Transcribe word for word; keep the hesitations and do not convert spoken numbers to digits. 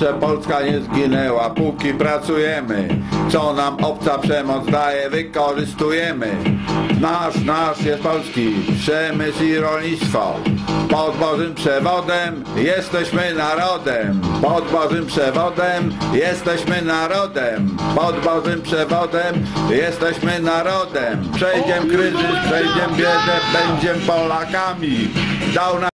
jeszcze Polska nie zginęła. Póki pracujemy, co nam obca przemoc daje, wykorzystujemy. Nasz, nasz jest polski przemysł i rolnictwo. Pod Bożym przewodem jesteśmy narodem. Pod Bożym przewodem jesteśmy narodem. Pod Bożym przewodem jesteśmy narodem. Przejdziemy kryzys, przejdziemy biedę, będziemy Polakami. Dał nam